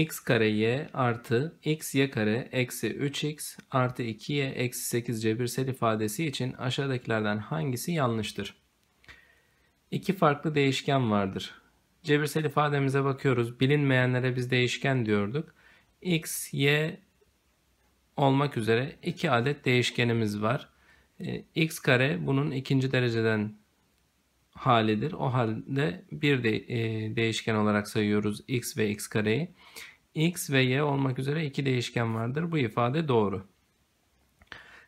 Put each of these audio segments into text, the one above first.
x kare y artı xy kare eksi 3x artı 2y eksi 8 cebirsel ifadesi için aşağıdakilerden hangisi yanlıştır? İki farklı değişken vardır. Cebirsel ifademize bakıyoruz. Bilinmeyenlere biz değişken diyorduk. X, y olmak üzere 2 adet değişkenimiz var. X kare bunun ikinci dereceden halidir. O halde bir değişken olarak sayıyoruz x ve x kareyi. X ve y olmak üzere 2 değişken vardır. Bu ifade doğru.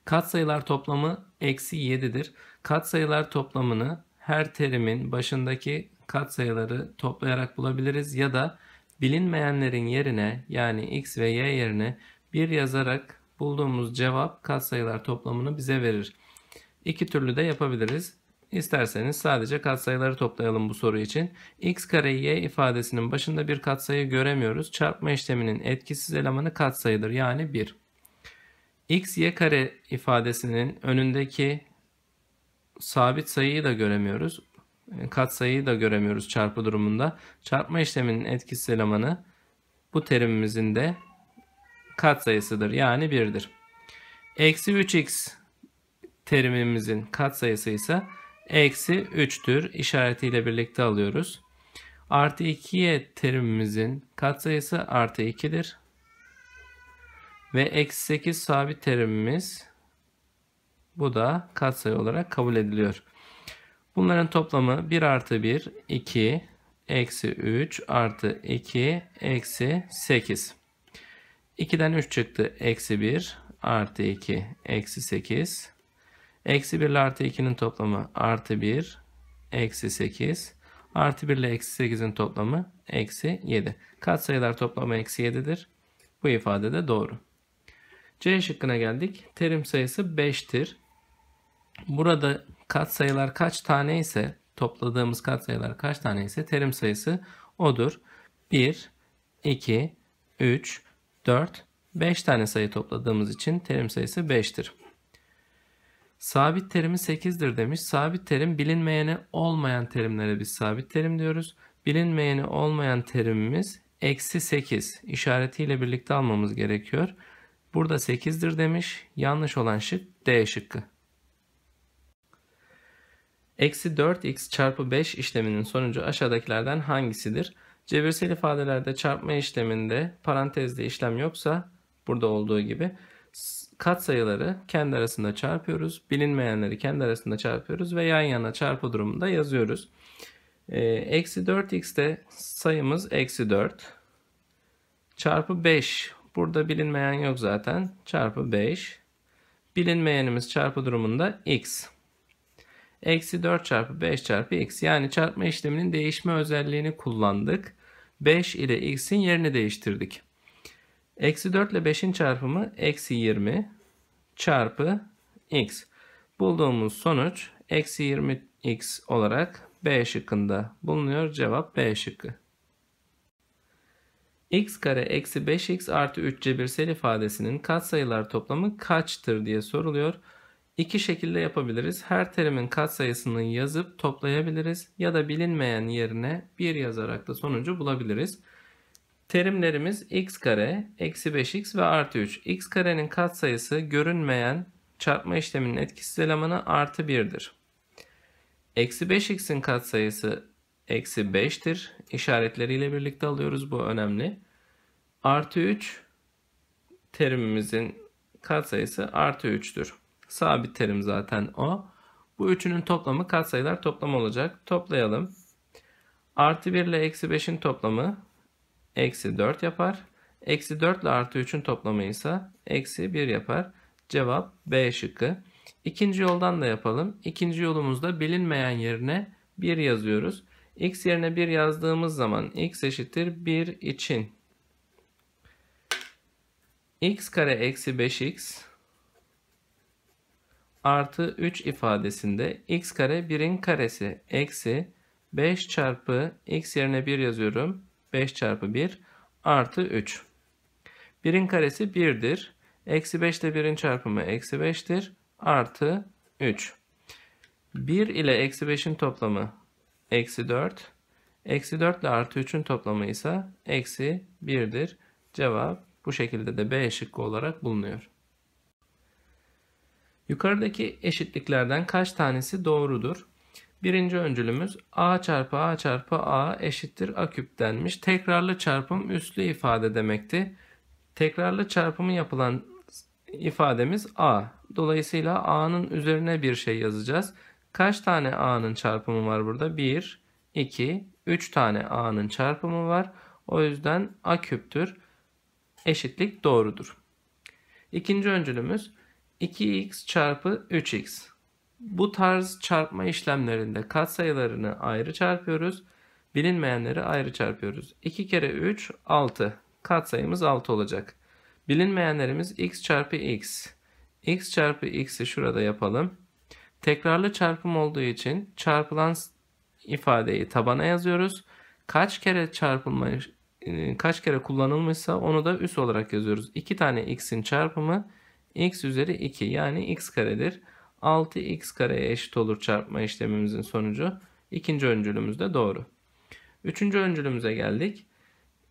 Katsayılar toplamı eksi 7'dir. Katsayılar toplamını her terimin başındaki katsayıları toplayarak bulabiliriz ya da bilinmeyenlerin yerine, yani x ve y yerine 1 yazarak bulduğumuz cevap katsayılar toplamını bize verir. İki türlü de yapabiliriz. İsterseniz sadece katsayıları toplayalım bu soru için. X kare y ifadesinin başında bir katsayı göremiyoruz. Çarpma işleminin etkisiz elemanı katsayıdır, yani 1. X y kare ifadesinin önündeki sabit sayıyı da göremiyoruz. Katsayıyı da göremiyoruz çarpı durumunda. Çarpma işleminin etkisiz elemanı bu terimimizin de katsayısıdır, yani 1'dir. Eksi 3x terimimizin katsayısı ise eksi 3'tür. İşaretiyle birlikte alıyoruz. Artı 2y terimimizin katsayısı artı 2'dir. Ve eksi 8 sabit terimimiz, bu da katsayı olarak kabul ediliyor. Bunların toplamı 1 artı 1, 2, eksi 3 artı 2, eksi 8. 2'den 3 çıktı. Eksi 1 artı 2, eksi 8. Eksi 1 ile artı 2'nin toplamı artı 1, eksi 8. Artı 1 ile eksi 8'in toplamı eksi 7. Katsayılar toplamı eksi 7'dir. Bu ifade de doğru. C şıkkına geldik. Terim sayısı 5'tir. Burada katsayılar kaç tane ise, topladığımız katsayılar kaç tane ise terim sayısı odur. 1, 2, 3, 4, 5 tane sayı topladığımız için terim sayısı 5'tir. Sabit terimi 8'dir demiş. Sabit terim bilinmeyeni olmayan terimlere biz sabit terim diyoruz. Bilinmeyeni olmayan terimimiz eksi 8. İşaretiyle birlikte almamız gerekiyor. Burada 8'dir demiş. Yanlış olan şık D şıkkı. Eksi 4x çarpı 5 işleminin sonucu aşağıdakilerden hangisidir? Cebirsel ifadelerde çarpma işleminde parantezli işlem yoksa, burada olduğu gibi, katsayıları kendi arasında çarpıyoruz. Bilinmeyenleri kendi arasında çarpıyoruz ve yan yana çarpı durumunda yazıyoruz. Eksi 4x'te sayımız eksi 4 çarpı 5. Burada bilinmeyen yok zaten. Çarpı 5. Bilinmeyenimiz çarpı durumunda x. Eksi 4 çarpı 5 çarpı x. Yani çarpma işleminin değişme özelliğini kullandık. 5 ile x'in yerini değiştirdik. Eksi 4 ile 5'in çarpımı eksi 20 çarpı x. Bulduğumuz sonuç eksi 20x olarak B şıkkında bulunuyor. Cevap B şıkkı. X kare eksi 5x artı 3 cebirsel ifadesinin katsayılar toplamı kaçtır diye soruluyor. İki şekilde yapabiliriz. Her terimin katsayısını yazıp toplayabiliriz ya da bilinmeyen yerine 1 yazarak da sonucu bulabiliriz. Terimlerimiz x kare, eksi 5x ve artı 3. X karenin katsayısı görünmeyen çarpma işleminin etkisiz elemanı artı 1'dir. Eksi 5x'in katsayısı eksi 5'tir. İşaretleriyle birlikte alıyoruz. Bu önemli. Artı 3 terimimizin katsayısı artı 3'tür. Sabit terim zaten o. Bu üçünün toplamı katsayılar toplamı olacak. Toplayalım. Artı 1 ile eksi 5'in toplamı eksi 4 yapar. Eksi 4 ile artı 3'ün toplamı ise eksi 1 yapar. Cevap B şıkkı. İkinci yoldan da yapalım. İkinci yolumuzda bilinmeyen yerine 1 yazıyoruz. X yerine 1 yazdığımız zaman x eşittir 1 için x kare eksi 5x artı 3 ifadesinde x kare 1'in karesi eksi 5 çarpı x yerine 1 yazıyorum. 5 çarpı 1 artı 3. 1'in karesi 1'dir. Eksi 5 ile 1'in çarpımı eksi 5'tir. Artı 3. 1 ile eksi 5'in toplamı eksi 4. Eksi 4 ile artı 3'ün toplamı ise eksi 1'dir. Cevap bu şekilde de B şıkkı olarak bulunuyor. Yukarıdaki eşitliklerden kaç tanesi doğrudur? Birinci öncülümüz A çarpı A çarpı A eşittir A küp denmiş. Tekrarlı çarpım üslü ifade demekti. Tekrarlı çarpımı yapılan ifademiz A. Dolayısıyla A'nın üzerine bir şey yazacağız. Kaç tane A'nın çarpımı var burada? 1, 2, 3 tane A'nın çarpımı var. O yüzden A küptür. Eşitlik doğrudur. İkinci öncülümüz 2x çarpı 3x. Bu tarz çarpma işlemlerinde katsayılarını ayrı çarpıyoruz. Bilinmeyenleri ayrı çarpıyoruz. 2 kere 3 6. Katsayımız 6 olacak. Bilinmeyenlerimiz x çarpı x. X çarpı x'i şurada yapalım. Tekrarlı çarpım olduğu için çarpılan ifadeyi tabana yazıyoruz. Kaç kere kullanılmışsa onu da üs olarak yazıyoruz. 2 tane x'in çarpımı x üzeri 2 yani x karedir. 6x kareye eşit olur çarpma işlemimizin sonucu. İkinci öncülümüz de doğru. Üçüncü öncülümüze geldik.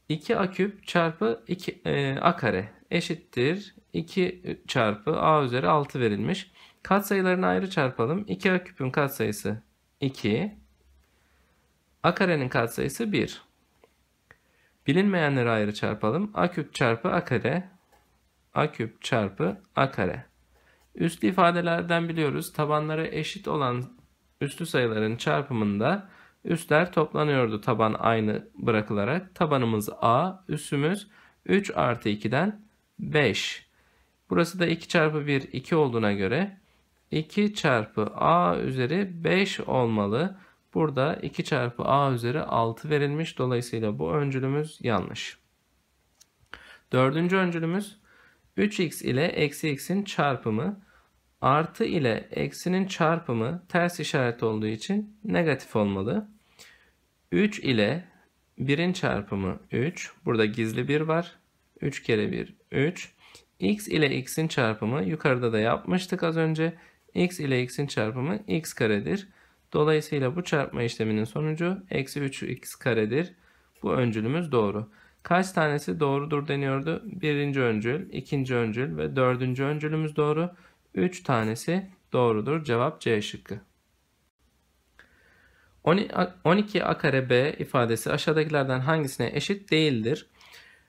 2a küp çarpı 2a kare eşittir 2 çarpı a üzeri 6 verilmiş. Katsayılarını ayrı çarpalım. 2a küpün katsayısı 2. A karenin katsayısı 1. Bilinmeyenleri ayrı çarpalım. A küp çarpı a kare. A küp çarpı a kare. Üslü ifadelerden biliyoruz. Tabanlara eşit olan üslü sayıların çarpımında üsler toplanıyordu taban aynı bırakılarak. Tabanımız a, üssümüz 3 artı 2'den 5. Burası da 2 çarpı 1, 2 olduğuna göre 2 çarpı a üzeri 5 olmalı. Burada 2 çarpı a üzeri 6 verilmiş. Dolayısıyla bu öncülümüz yanlış. Dördüncü öncülümüz 3x ile eksi x'in çarpımı artı ile eksinin çarpımı ters işaret olduğu için negatif olmalı. 3 ile 1'in çarpımı 3. Burada gizli 1 var. 3 kere 1 3. X ile x'in çarpımı yukarıda da yapmıştık az önce. X ile x'in çarpımı x karedir. Dolayısıyla bu çarpma işleminin sonucu eksi 3x karedir. Bu öncülümüz doğru. Kaç tanesi doğrudur deniyordu? Birinci öncül, ikinci öncül ve dördüncü öncülümüz doğru. 3 tanesi doğrudur. Cevap C şıkkı. 12a kare b ifadesi aşağıdakilerden hangisine eşit değildir?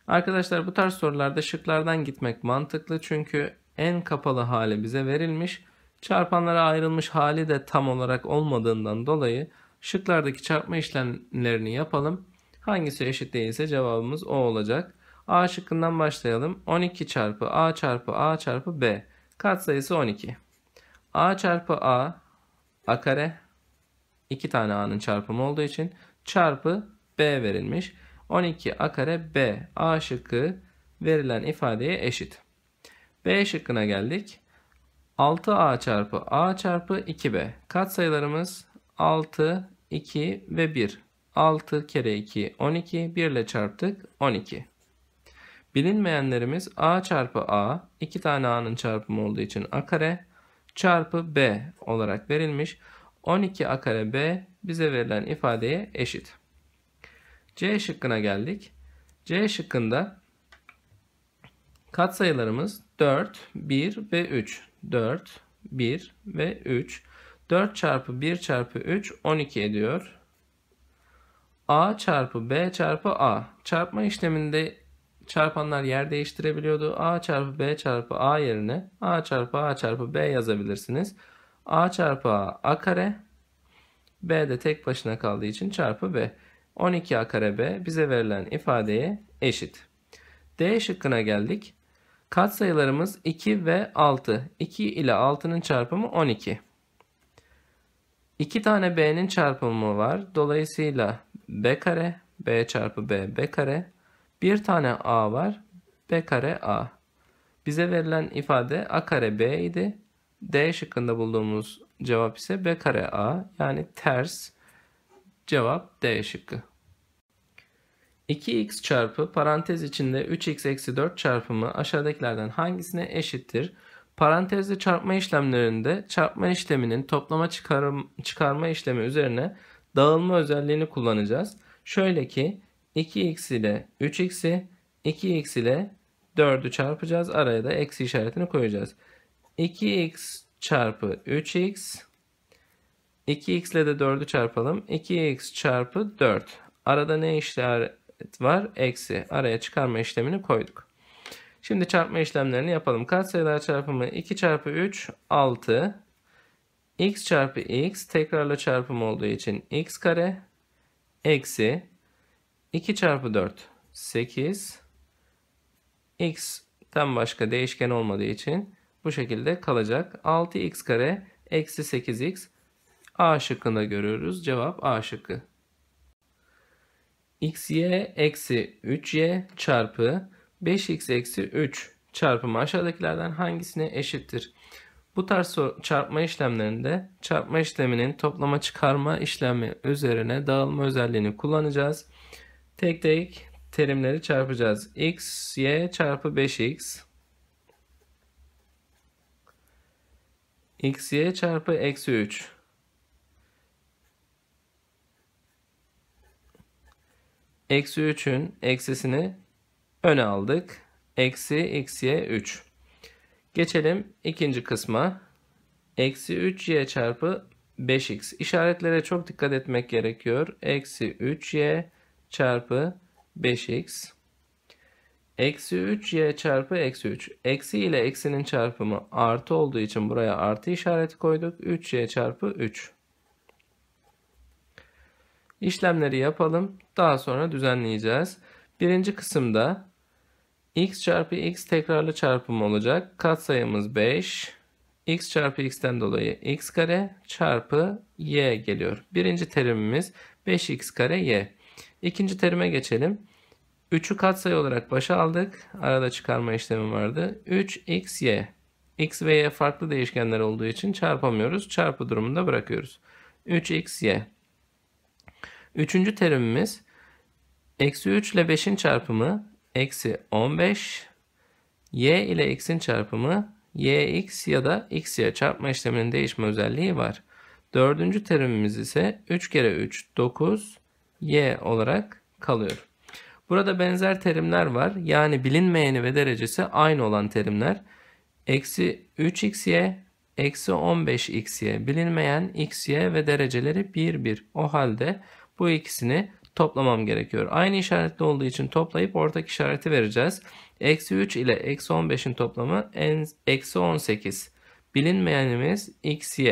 Arkadaşlar bu tarz sorularda şıklardan gitmek mantıklı. Çünkü en kapalı hali bize verilmiş. Çarpanlara ayrılmış hali de tam olarak olmadığından dolayı şıklardaki çarpma işlemlerini yapalım. Hangisi eşit değilse cevabımız o olacak. A şıkkından başlayalım. 12 çarpı a çarpı a çarpı b. Katsayısı 12. A çarpı a, a kare, 2 tane a'nın çarpımı olduğu için çarpı b verilmiş. 12 a kare b, a şıkkı verilen ifadeye eşit. B şıkkına geldik. 6a çarpı a çarpı 2b. Katsayılarımız 6, 2 ve 1. 6 kere 2 12, 1 ile çarptık 12. Bilinmeyenlerimiz a çarpı a, 2 tane a'nın çarpımı olduğu için a kare çarpı b olarak verilmiş. 12 a kare b bize verilen ifadeye eşit. C şıkkına geldik. C şıkkında katsayılarımız 4, 1 ve 3. 4, 1 ve 3. 4 çarpı 1 çarpı 3 12 ediyor. A çarpı b çarpı a. Çarpma işleminde çarpanlar yer değiştirebiliyordu. A çarpı b çarpı a yerine a çarpı a çarpı b yazabilirsiniz. A çarpı a, a kare. B de tek başına kaldığı için çarpı b. 12 a kare b bize verilen ifadeye eşit. D şıkkına geldik. Katsayılarımız 2 ve 6. 2 ile 6'nın çarpımı 12. 2 tane b'nin çarpımı var. Dolayısıyla b kare, b çarpı b, b kare. Bir tane a var, b kare a. Bize verilen ifade a kare b idi. D şıkkında bulduğumuz cevap ise b kare a. Yani ters. Cevap D şıkkı. 2x çarpı parantez içinde 3x eksi 4 çarpımı aşağıdakilerden hangisine eşittir? Parantezli çarpma işlemlerinde çarpma işleminin toplama çıkarma işlemi üzerine dağılma özelliğini kullanacağız. Şöyle ki 2x ile 3x'i 2x ile 4'ü çarpacağız. Araya da eksi işaretini koyacağız. 2x çarpı 3x. 2x ile de 4'ü çarpalım. 2x çarpı 4. Arada ne işaret var? Eksi. Araya çıkarma işlemini koyduk. Şimdi çarpma işlemlerini yapalım. Katsayılar çarpımı 2 çarpı 3 6. X çarpı x tekrarla çarpım olduğu için x kare eksi 2 çarpı 4 8. X'ten başka değişken olmadığı için bu şekilde kalacak. 6x kare eksi 8x. A şıkkında görüyoruz. Cevap A şıkkı. xy eksi 3y çarpı 5x eksi 3 çarpımı aşağıdakilerden hangisine eşittir? Bu tarz çarpma işlemlerinde çarpma işleminin toplama çıkarma işlemi üzerine dağılma özelliğini kullanacağız. Tek tek terimleri çarpacağız. X, y çarpı 5x. X, y çarpı eksi 3. Eksi 3'ün eksisini öne aldık. Eksi x, y 3. Geçelim ikinci kısma. Eksi 3y çarpı 5x. İşaretlere çok dikkat etmek gerekiyor. Eksi 3y çarpı 5x. Eksi 3y çarpı eksi 3. Eksi ile eksinin çarpımı artı olduğu için buraya artı işareti koyduk. 3y çarpı 3. İşlemleri yapalım. Daha sonra düzenleyeceğiz. Birinci kısımda x çarpı x tekrarlı çarpım olacak. Katsayımız 5. X çarpı x'ten dolayı x kare çarpı y geliyor. Birinci terimimiz 5x kare y. İkinci terime geçelim. 3'ü katsayı olarak başa aldık. Arada çıkarma işlemi vardı. 3xy. X ve y farklı değişkenler olduğu için çarpamıyoruz. Çarpı durumunda bırakıyoruz. 3xy. Üçüncü terimimiz eksi 3 ile 5'in çarpımı eksi 15. Y ile x'in çarpımı yx ya da xy. Çarpma işleminin değişme özelliği var. Dördüncü terimimiz ise 3 kere 3 9 y olarak kalıyor. Burada benzer terimler var. Yani bilinmeyeni ve derecesi aynı olan terimler. Eksi 3xy eksi 15xy. Bilinmeyen xy ve dereceleri 1 1. O halde bu ikisini toplamam gerekiyor. Aynı işaretli olduğu için toplayıp ortak işareti vereceğiz. Eksi 3 ile eksi 15'in toplamı eksi 18. Bilinmeyenimiz xy.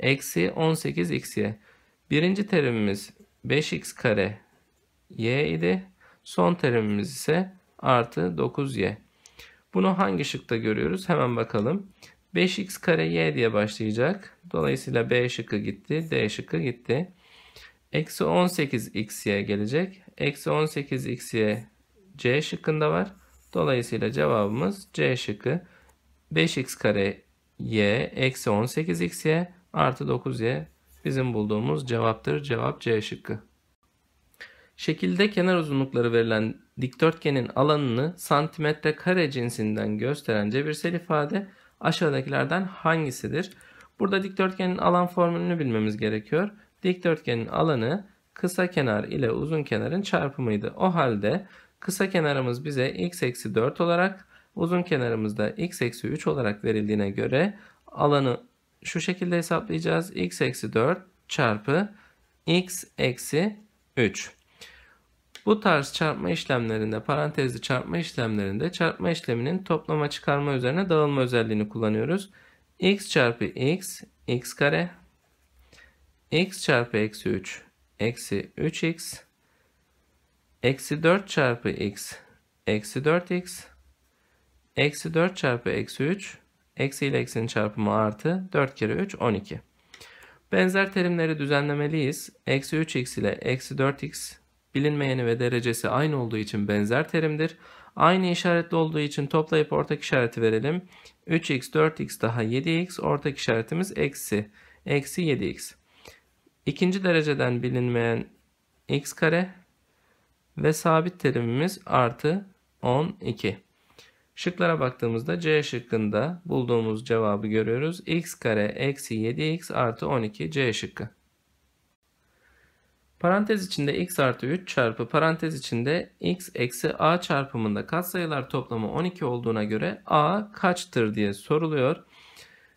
Eksi 18 xy. Birinci terimimiz 5x kare y idi. Son terimimiz ise artı 9y. Bunu hangi şıkta görüyoruz? Hemen bakalım. 5x kare y diye başlayacak. Dolayısıyla B şıkkı gitti. D şıkkı gitti. Eksi 18 x'ye gelecek. Eksi 18 x'ye C şıkkında var. Dolayısıyla cevabımız C şıkkı. 5x kare y eksi 18 x'ye artı 9y bizim bulduğumuz cevaptır. Cevap C şıkkı. Şekilde kenar uzunlukları verilen dikdörtgenin alanını santimetre kare cinsinden gösteren cebirsel ifade aşağıdakilerden hangisidir? Burada dikdörtgenin alan formülünü bilmemiz gerekiyor. Dikdörtgenin alanı kısa kenar ile uzun kenarın çarpımıydı. O halde kısa kenarımız bize x eksi 4 olarak, uzun kenarımız da x eksi 3 olarak verildiğine göre alanı şu şekilde hesaplayacağız. X eksi 4 çarpı x eksi 3. Bu tarz çarpma işlemlerinde, parantezli çarpma işlemlerinde çarpma işleminin toplama çıkarma üzerine dağılma özelliğini kullanıyoruz. X çarpı x, x kare. X çarpı eksi 3 eksi 3x. Eksi 4 çarpı x eksi 4x. Eksi 4 çarpı eksi 3. Eksi ile eksinin çarpımı artı 4 kere 3 12. Benzer terimleri düzenlemeliyiz. Eksi 3x ile eksi 4x bilinmeyeni ve derecesi aynı olduğu için benzer terimdir. Aynı işaretli olduğu için toplayıp ortak işareti verelim. 3x 4x daha 7x, ortak işaretimiz eksi. Eksi 7x. İkinci dereceden bilinmeyen x kare ve sabit terimimiz artı 12. Şıklara baktığımızda C şıkkında bulduğumuz cevabı görüyoruz. X kare eksi 7x artı 12 C şıkkı. Parantez içinde x artı 3 çarpı parantez içinde x eksi a çarpımında katsayılar toplamı 12 olduğuna göre a kaçtır diye soruluyor.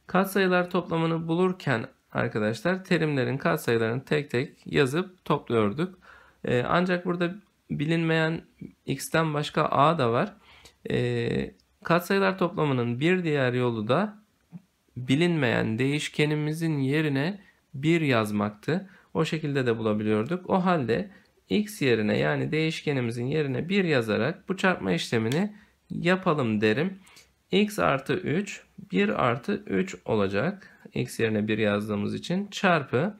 Katsayılar toplamını bulurken arkadaşlar terimlerin katsayılarını tek tek yazıp topluyorduk. Ancak burada bilinmeyen x'ten başka a da var. Katsayılar toplamının bir diğer yolu da bilinmeyen değişkenimizin yerine 1 yazmaktı. O şekilde de bulabiliyorduk. O halde x yerine, yani değişkenimizin yerine 1 yazarak bu çarpma işlemini yapalım derim. X artı 3, 1 artı 3 olacak. X yerine 1 yazdığımız için çarpı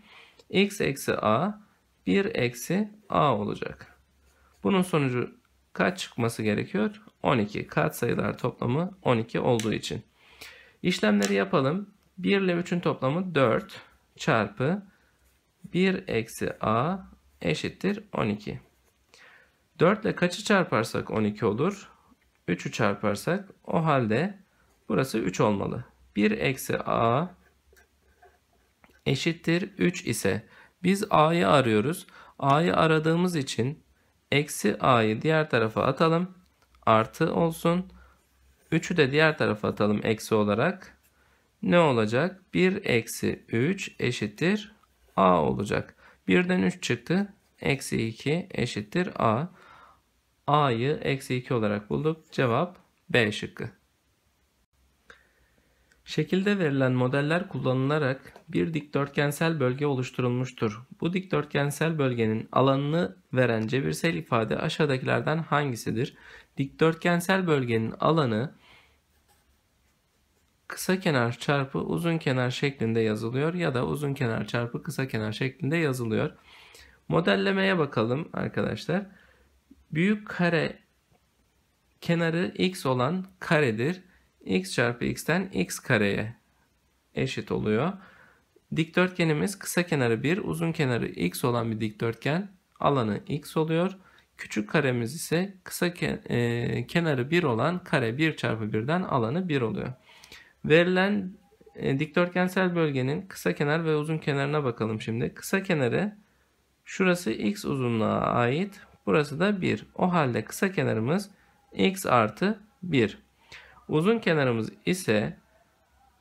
x eksi a, 1 eksi a olacak. Bunun sonucu kaç çıkması gerekiyor? 12. Katsayılar toplamı 12 olduğu için. İşlemleri yapalım. 1 ile 3'ün toplamı 4 çarpı 1 eksi a eşittir 12. 4 ile kaçı çarparsak 12 olur? 3'ü çarparsak, o halde burası 3 olmalı. 1 eksi a eşittir 3 ise biz a'yı arıyoruz. A'yı aradığımız için eksi a'yı diğer tarafa atalım. Artı olsun. 3'ü de diğer tarafa atalım eksi olarak. Ne olacak? 1 eksi 3 eşittir a olacak. 1'den 3 çıktı. Eksi 2 eşittir a. A'yı eksi 2 olarak bulduk. Cevap B şıkkı. Şekilde verilen modeller kullanılarak bir dikdörtgensel bölge oluşturulmuştur. Bu dikdörtgensel bölgenin alanını veren cebirsel ifade aşağıdakilerden hangisidir? Dikdörtgensel bölgenin alanı kısa kenar çarpı uzun kenar şeklinde yazılıyor ya da uzun kenar çarpı kısa kenar şeklinde yazılıyor. Modellemeye bakalım arkadaşlar. Büyük kare kenarı x olan karedir. X çarpı x'ten x kareye eşit oluyor. Dikdörtgenimiz kısa kenarı 1, uzun kenarı x olan bir dikdörtgen, alanı x oluyor. Küçük karemiz ise kısa kenarı 1 olan kare 1 çarpı 1'den alanı 1 oluyor. Verilen dikdörtgensel bölgenin kısa kenar ve uzun kenarına bakalım şimdi. Kısa kenarı şurası x uzunluğa ait. Burası da 1. O halde kısa kenarımız x artı 1. Uzun kenarımız ise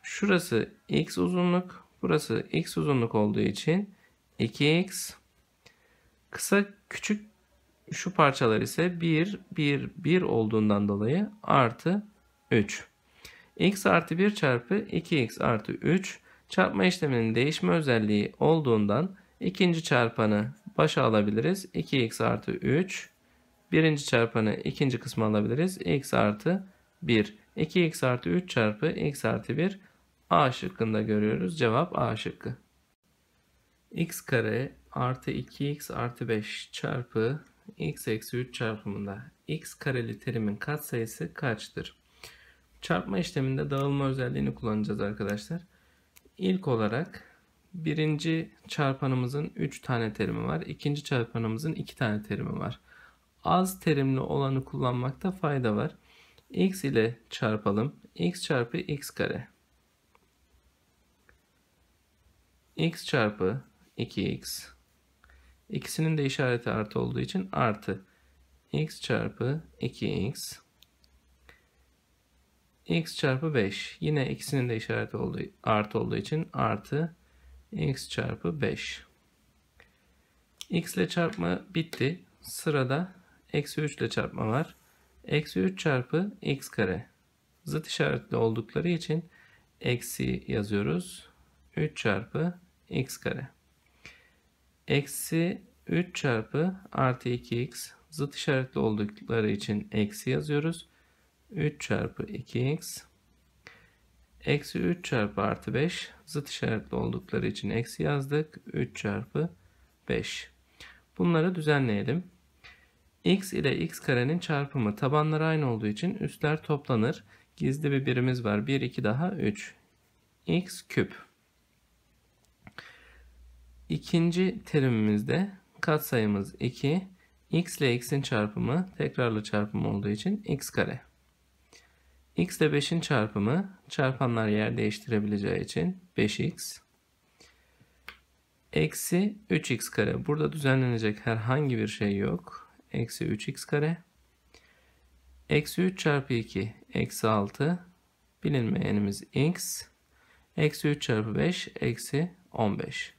şurası x uzunluk, burası x uzunluk olduğu için 2x. Küçük şu parçalar ise 1, 1, 1 olduğundan dolayı artı 3. X artı 1 çarpı 2x artı 3 çarpma işleminin değişme özelliği olduğundan ikinci çarpanı başa alabiliriz. 2x artı 3. Birinci çarpanı ikinci kısma alabiliriz. X artı 1. 2x artı 3 çarpı x artı 1 a şıkkında görüyoruz. Cevap a şıkkı. X kare artı 2x artı 5 çarpı x eksi 3 çarpımında x kareli terimin katsayısı kaçtır? Çarpma işleminde dağılma özelliğini kullanacağız arkadaşlar. İlk olarak birinci çarpanımızın 3 tane terimi var. İkinci çarpanımızın 2 tane terimi var. Az terimli olanı kullanmakta fayda var. X ile çarpalım. X çarpı x kare. X çarpı 2x. İkisinin de işareti artı olduğu için artı. X çarpı 2x. X çarpı 5. Yine ikisinin de işareti artı olduğu için artı. X çarpı 5. X ile çarpma bitti. Sırada eksi 3 ile çarpma var. Eksi 3 çarpı x kare. Zıt işaretli oldukları için eksi yazıyoruz. 3 çarpı x kare. Eksi 3 çarpı artı 2x. Zıt işaretli oldukları için eksi yazıyoruz. 3 çarpı 2x. Eksi 3 çarpı artı 5. Zıt işaretli oldukları için eksi yazdık. 3 çarpı 5. Bunları düzenleyelim. X ile x karenin çarpımı, tabanları aynı olduğu için üstler toplanır. Gizli bir birimiz var. 1, 2 daha 3. X küp. İkinci terimimizde katsayımız 2. X ile x'in çarpımı tekrarlı çarpım olduğu için x kare. X ile 5'in çarpımı, çarpanlar yer değiştirebileceği için 5x. Eksi 3x kare. Burada düzenlenecek herhangi bir şey yok. Eksi 3x kare. Eksi 3 çarpı 2. Eksi 6. Bilinmeyenimiz x. Eksi 3 çarpı 5. Eksi 15.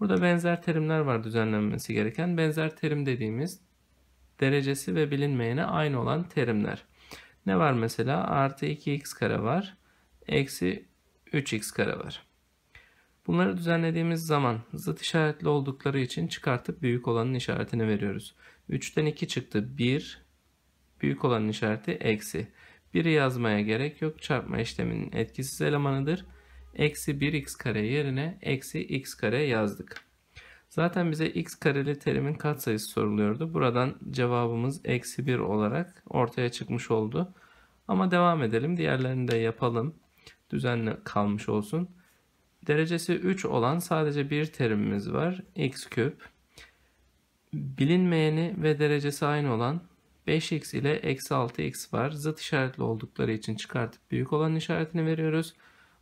Burada benzer terimler var düzenlenmesi gereken. Benzer terim dediğimiz derecesi ve bilinmeyene aynı olan terimler. Ne var mesela? Artı 2x kare var. Eksi 3x kare var. Bunları düzenlediğimiz zaman zıt işaretli oldukları için çıkartıp büyük olanın işaretini veriyoruz. 3'ten 2 çıktı 1. Büyük olanın işareti eksi. 1'i yazmaya gerek yok. Çarpma işleminin etkisiz elemanıdır. Eksi 1x kare yerine eksi x kare yazdık. Zaten bize x kareli terimin katsayısı soruluyordu. Buradan cevabımız eksi 1 olarak ortaya çıkmış oldu. Ama devam edelim. Diğerlerini de yapalım. Düzenli kalmış olsun. Derecesi 3 olan sadece bir terimimiz var. X küp. Bilinmeyeni ve derecesi aynı olan 5x ile eksi 6x var. Zıt işaretli oldukları için çıkartıp büyük olan işaretini veriyoruz.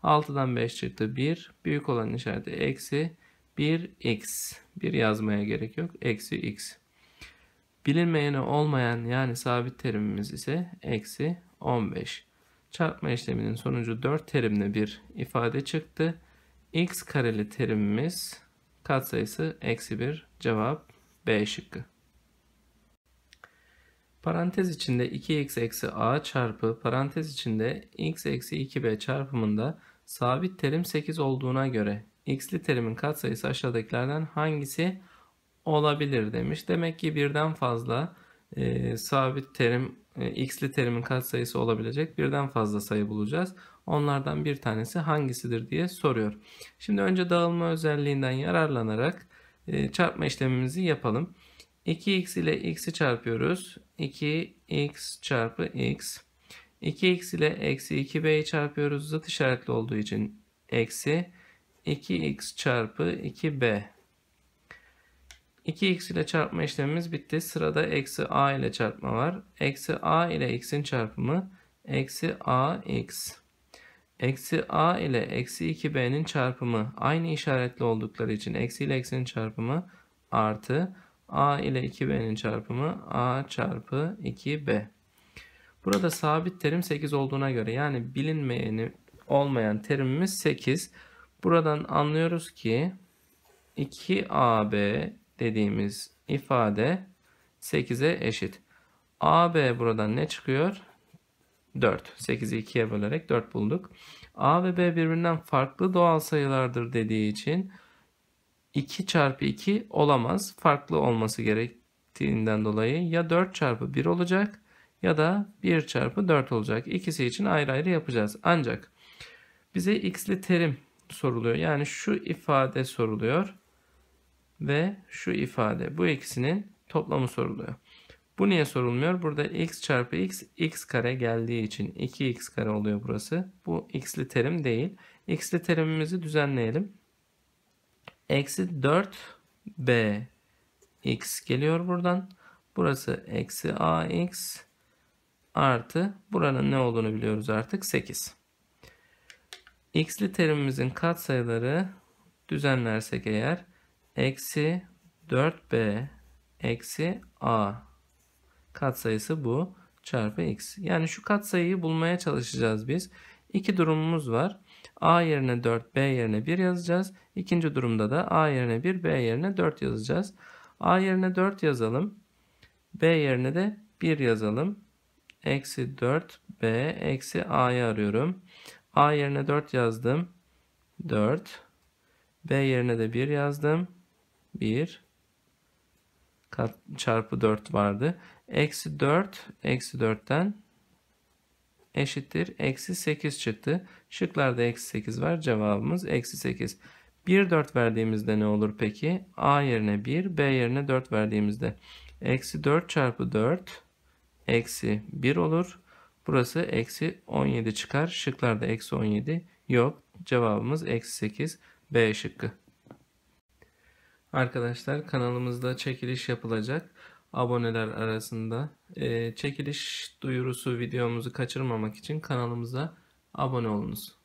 6'dan 5 çıktı 1. Büyük olan işareti eksi 1x. 1 yazmaya gerek yok. Eksi x. Bilinmeyeni olmayan yani sabit terimimiz ise eksi 15. Çarpma işleminin sonucu 4 terimli bir ifade çıktı. X kareli terimimiz katsayısı eksi 1. Cevap B şıkkı. Parantez içinde 2x eksi a çarpı parantez içinde x eksi 2b çarpımında sabit terim 8 olduğuna göre x'li terimin katsayısı aşağıdakilerden hangisi olabilir demiş. Demek ki birden fazla sabit terim x'li terimin katsayısı olabilecek birden fazla sayı bulacağız. Onlardan bir tanesi hangisidir diye soruyor. Şimdi önce dağılma özelliğinden yararlanarak çarpma işlemimizi yapalım. 2x ile x'i çarpıyoruz. 2x çarpı x. 2x ile eksi 2b'yi çarpıyoruz. Zıt işaretli olduğu için eksi 2x çarpı 2b. 2x ile çarpma işlemimiz bitti. Sırada eksi a ile çarpma var. Eksi a ile x'in çarpımı eksi ax. Eksi a ile eksi 2b'nin çarpımı aynı işaretli oldukları için eksi ile x'in çarpımı artı a ile 2b'nin çarpımı a çarpı 2b. Burada sabit terim 8 olduğuna göre yani bilinmeyeni olmayan terimimiz 8. Buradan anlıyoruz ki 2ab dediğimiz ifade 8'e eşit. AB buradan ne çıkıyor? 4. 8'i 2'ye bölerek 4 bulduk. A ve B birbirinden farklı doğal sayılardır dediği için 2 çarpı 2 olamaz. Farklı olması gerektiğinden dolayı ya 4 çarpı 1 olacak ya da 1 çarpı 4 olacak. İkisi için ayrı ayrı yapacağız. Ancak bize x'li terim soruluyor. Yani şu ifade soruluyor. Ve şu ifade. Bu ikisinin toplamı soruluyor. Bu niye sorulmuyor? Burada x çarpı x, x kare geldiği için 2x kare oluyor burası. Bu x'li terim değil. X'li terimimizi düzenleyelim. Eksi 4b x geliyor buradan. Burası eksi ax artı buranın ne olduğunu biliyoruz artık 8. X'li terimimizin katsayıları düzenlersek eğer eksi 4b eksi a katsayısı bu çarpı x. Yani şu katsayıyı bulmaya çalışacağız biz. İki durumumuz var. A yerine 4, b yerine 1 yazacağız. İkinci durumda da a yerine 1, b yerine 4 yazacağız. A yerine 4 yazalım. B yerine de 1 yazalım. Eksi 4b eksi a'yı arıyorum. A yerine 4 yazdım. 4. B yerine de 1 yazdım. 1 çarpı 4 vardı. Eksi 4 eksi 4'ten eşittir. Eksi 8 çıktı. Şıklarda eksi 8 var. Cevabımız eksi 8. 1 4 verdiğimizde ne olur peki? A yerine 1, B yerine 4 verdiğimizde. Eksi 4 çarpı 4 eksi 1 olur. Burası eksi 17 çıkar. Şıklarda eksi 17 yok. Cevabımız eksi 8. B şıkkı. Arkadaşlar kanalımızda çekiliş yapılacak. Aboneler arasında çekiliş duyurusu videomuzu kaçırmamak için kanalımıza abone olunuz.